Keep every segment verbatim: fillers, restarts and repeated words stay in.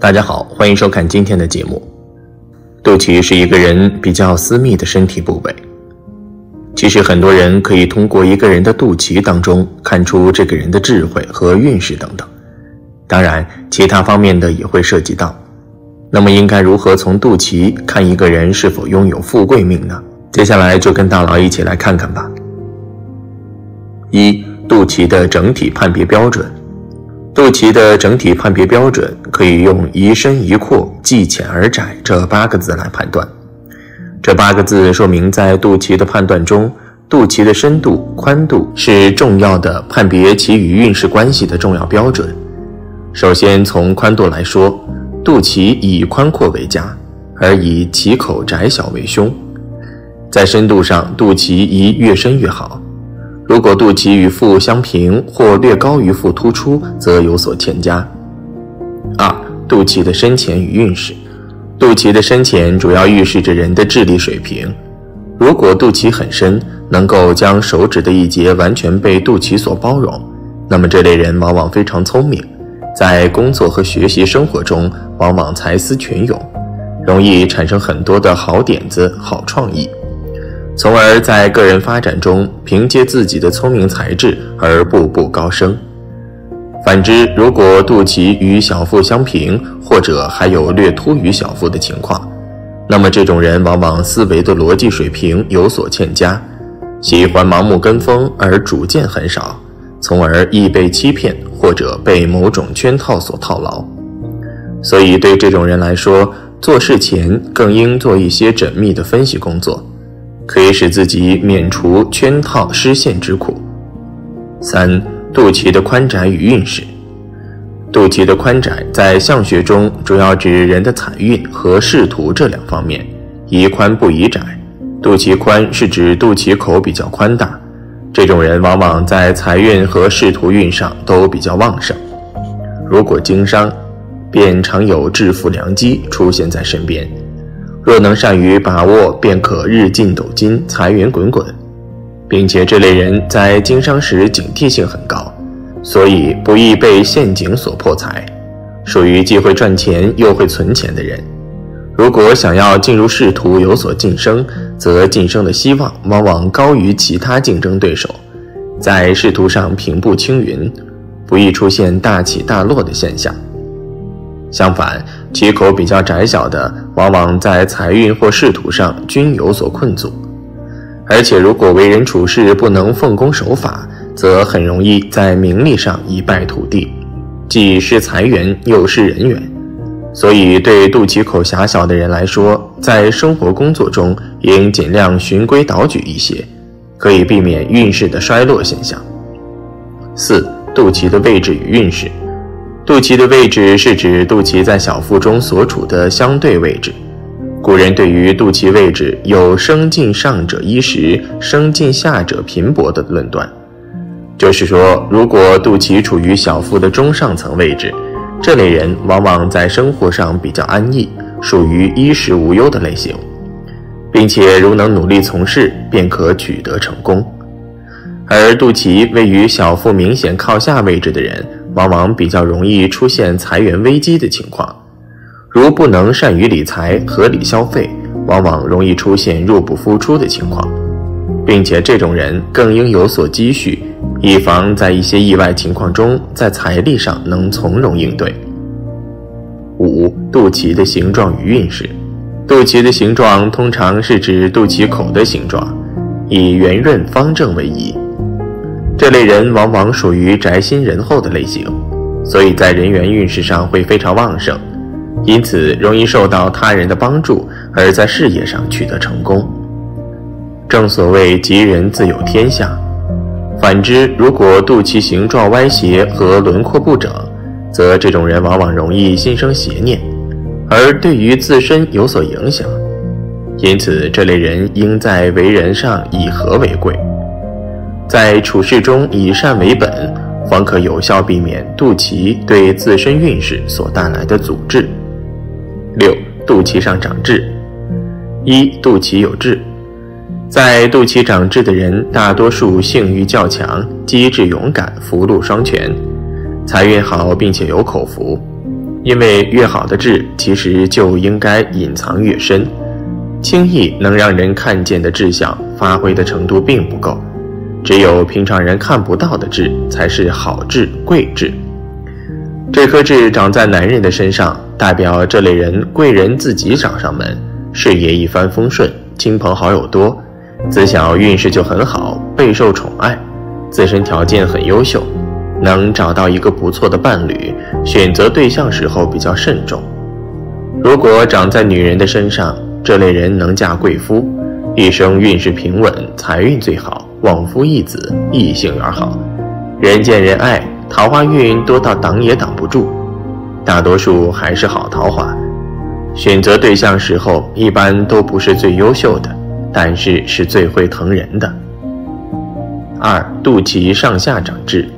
大家好，欢迎收看今天的节目。肚脐是一个人比较私密的身体部位。其实很多人可以通过一个人的肚脐当中看出这个人的智慧和运势等等，当然其他方面的也会涉及到。那么应该如何从肚脐看一个人是否拥有富贵命呢？接下来就跟大佬一起来看看吧。一、肚脐的整体判别标准。肚脐的整体判别标准可以用宜深宜阔、既浅而窄这八个字来判断。这八个字说明在肚脐的判断中，肚脐的深度、宽度是重要的判别其与运势关系的重要标准。首先从宽度来说，肚脐以宽阔为佳，而以脐口窄小为凶。在深度上，肚脐宜越深越好。如果肚脐与腹相平或略高于腹突出，则有所欠佳。二、肚脐的深浅与运势。肚脐的深浅主要预示着人的智力水平。如果肚脐很深，能够将手指的一节完全被肚脐所包容，那么这类人往往非常聪明，在工作和学习生活中往往才思泉涌，容易产生很多的好点子、好创意。从而在个人发展中凭借自己的聪明才智而步步高升。反之，如果肚脐与小腹相平，或者还有略突于小腹的情况，那么这种人往往思维的逻辑水平有所欠佳，喜欢盲目跟风而主见很少，从而易被欺骗或者被某种圈套所套牢。所以对这种人来说，做事前更应做一些缜密的分析工作，可以使自己免除圈套失陷之苦。三、肚脐的宽窄与运势。肚脐的宽窄在相学中主要指人的财运和仕途这两方面，宜宽不宜窄。肚脐宽是指肚脐口比较宽大，这种人往往在财运和仕途运上都比较旺盛。如果经商，便常有致富良机出现在身边。若能善于把握，便可日进斗金，财源滚滚，并且这类人在经商时警惕性很高，所以不易被陷阱所破财，属于既会赚钱又会存钱的人。如果想要进入仕途有所晋升，则晋升的希望往往高于其他竞争对手，在仕途上平步青云，不易出现大起大落的现象。相反，其口比较窄小的往往在财运或仕途上均有所困阻，而且如果为人处事不能奉公守法，则很容易在名利上一败涂地，既失财源又失人缘。所以对肚脐口狭小的人来说，在生活工作中应尽量循规蹈矩一些，可以避免运势的衰落现象。四、肚脐的位置与运势。肚脐的位置是指肚脐在小腹中所处的相对位置。古人对于肚脐位置有升进上者衣食，升进下者贫帛的论断。就是说，如果肚脐处于小腹的中上层位置，这类人往往在生活上比较安逸，属于衣食无忧的类型，并且如能努力从事，便可取得成功。而肚脐位于小腹明显靠下位置的人，往往比较容易出现财源危机的情况，如不能善于理财、合理消费，往往容易出现入不敷出的情况，并且这种人更应有所积蓄，以防在一些意外情况中在财力上能从容应对。五、肚脐的形状与运势。肚脐的形状通常是指肚脐口的形状，以圆润方正为宜。这类人往往属于宅心仁厚的类型，所以在人缘运势上会非常旺盛，因此容易受到他人的帮助，而在事业上取得成功。正所谓吉人自有天相。反之，如果肚脐形状歪斜和轮廓不整，则这种人往往容易心生邪念，而对于自身有所影响，因此这类人应在为人上以和为贵，在处事中以善为本，方可有效避免肚脐对自身运势所带来的阻滞。六、肚脐上长痣。一、肚脐有痣。在肚脐长痣的人，大多数性欲较强，机智勇敢，福禄双全，财运好，并且有口福。因为越好的痣其实就应该隐藏越深，轻易能让人看见的痣相发挥的程度并不够，只有平常人看不到的痣才是好痣、贵痣。这颗痣长在男人的身上，代表这类人贵人自己找上门，事业一帆风顺，亲朋好友多，自小运势就很好，备受宠爱，自身条件很优秀，能找到一个不错的伴侣，选择对象时候比较慎重。如果长在女人的身上，这类人能嫁贵夫，一生运势平稳，财运最好，旺夫易子，异性缘好，人见人爱，桃花运多到挡也挡不住，大多数还是好桃花。选择对象时候一般都不是最优秀的，但是是最会疼人的。二、肚脐上下长痣。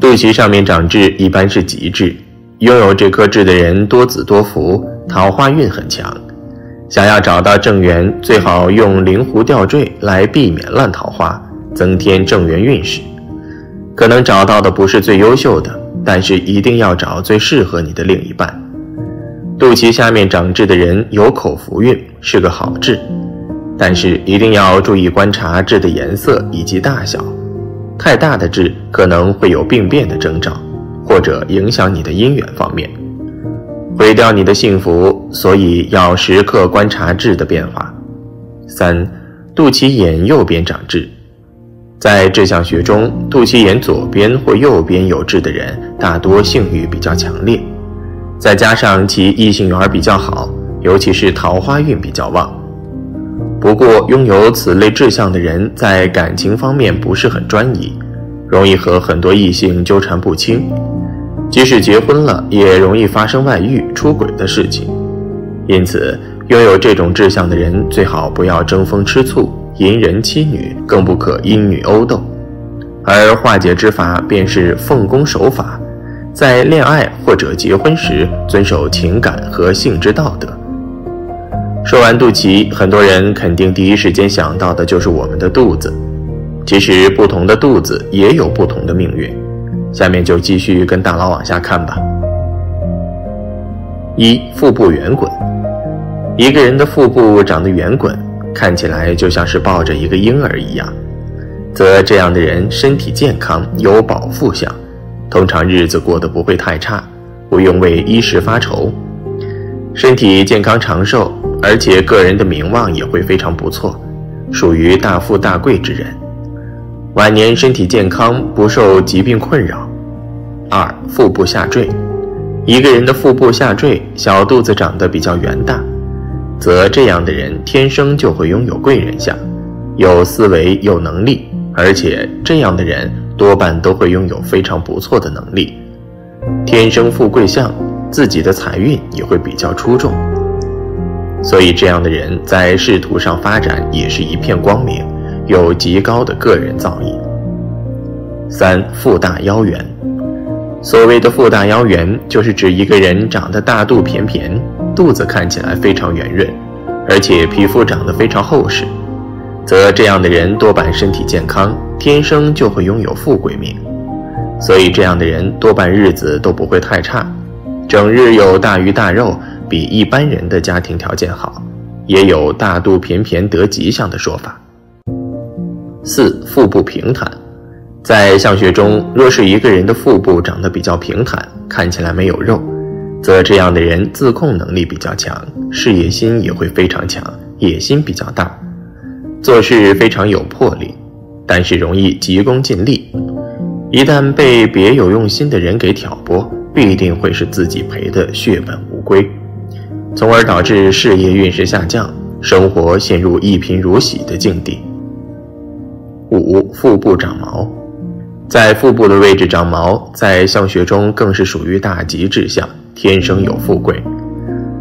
肚脐上面长痣一般是吉痣，拥有这颗痣的人多子多福，桃花运很强。想要找到正缘，最好用灵狐吊坠来避免烂桃花，增添正缘运势。可能找到的不是最优秀的，但是一定要找最适合你的另一半。肚脐下面长痣的人有口福运，是个好痣，但是一定要注意观察痣的颜色以及大小。太大的痣可能会有病变的征兆，或者影响你的姻缘方面，毁掉你的幸福，所以要时刻观察痣的变化。三、肚脐眼右边长痣。在痣相学中，肚脐眼左边或右边有痣的人大多性欲比较强烈，再加上其异性缘比较好，尤其是桃花运比较旺。不过拥有此类志向的人在感情方面不是很专一，容易和很多异性纠缠不清，即使结婚了也容易发生外遇、出轨的事情。因此拥有这种志向的人最好不要争风吃醋、淫人妻女，更不可因女殴斗。而化解之法便是奉公守法，在恋爱或者结婚时遵守情感和性之道德。说完肚脐，很多人肯定第一时间想到的就是我们的肚子，其实不同的肚子也有不同的命运。下面就继续跟大佬往下看吧。一、腹部圆滚。一个人的腹部长得圆滚，看起来就像是抱着一个婴儿一样，则这样的人身体健康，有饱腹相，通常日子过得不会太差，不用为衣食发愁，身体健康长寿，而且个人的名望也会非常不错，属于大富大贵之人，晚年身体健康，不受疾病困扰。二、腹部下坠。一个人的腹部下坠，小肚子长得比较圆大，则这样的人天生就会拥有贵人相，有思维，有能力，而且这样的人多半都会拥有非常不错的能力，天生富贵相，自己的财运也会比较出众，所以这样的人在仕途上发展也是一片光明，有极高的个人造诣。三、腹大腰圆。所谓的腹大腰圆，就是指一个人长得大肚便便，肚子看起来非常圆润，而且皮肤长得非常厚实，则这样的人多半身体健康，天生就会拥有富贵命，所以这样的人多半日子都不会太差，整日有大鱼大肉，比一般人的家庭条件好，也有大肚便便得吉祥的说法。四、腹部平坦。在相学中，若是一个人的腹部长得比较平坦，看起来没有肉，则这样的人自控能力比较强，事业心也会非常强，野心比较大，做事非常有魄力，但是容易急功近利，一旦被别有用心的人给挑拨，必定会是自己赔得血本无归，从而导致事业运势下降，生活陷入一贫如洗的境地。五、腹部长毛。在腹部的位置长毛，在相学中更是属于大吉之相，天生有富贵，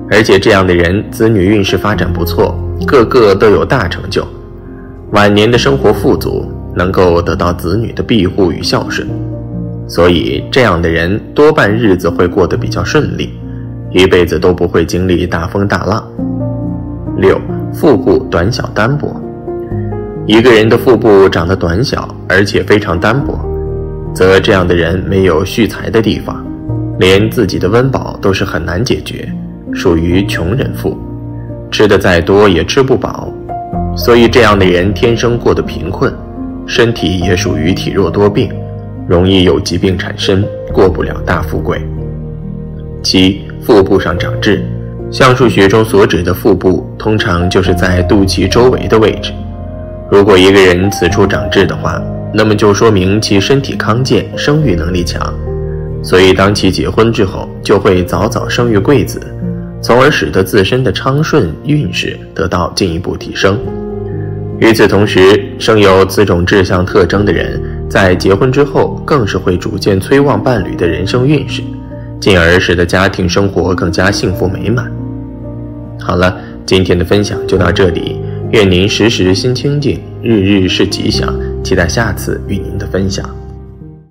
而且这样的人子女运势发展不错，个个都有大成就，晚年的生活富足，能够得到子女的庇护与孝顺，所以这样的人多半日子会过得比较顺利，一辈子都不会经历大风大浪。六、腹部短小单薄。一个人的腹部长得短小，而且非常单薄，则这样的人没有蓄财的地方，连自己的温饱都是很难解决，属于穷人富，吃的再多也吃不饱，所以这样的人天生过得贫困，身体也属于体弱多病，容易有疾病产生，过不了大富贵。七、腹部上长痣，相术学中所指的腹部通常就是在肚脐周围的位置。如果一个人此处长痣的话，那么就说明其身体康健，生育能力强，所以当其结婚之后，就会早早生育贵子，从而使得自身的昌顺运势得到进一步提升。与此同时，生有此种志向特征的人，在结婚之后更是会逐渐催旺伴侣的人生运势，进而使得家庭生活更加幸福美满。好了，今天的分享就到这里，愿您时时心清静，日日是吉祥，期待下次与您的分享。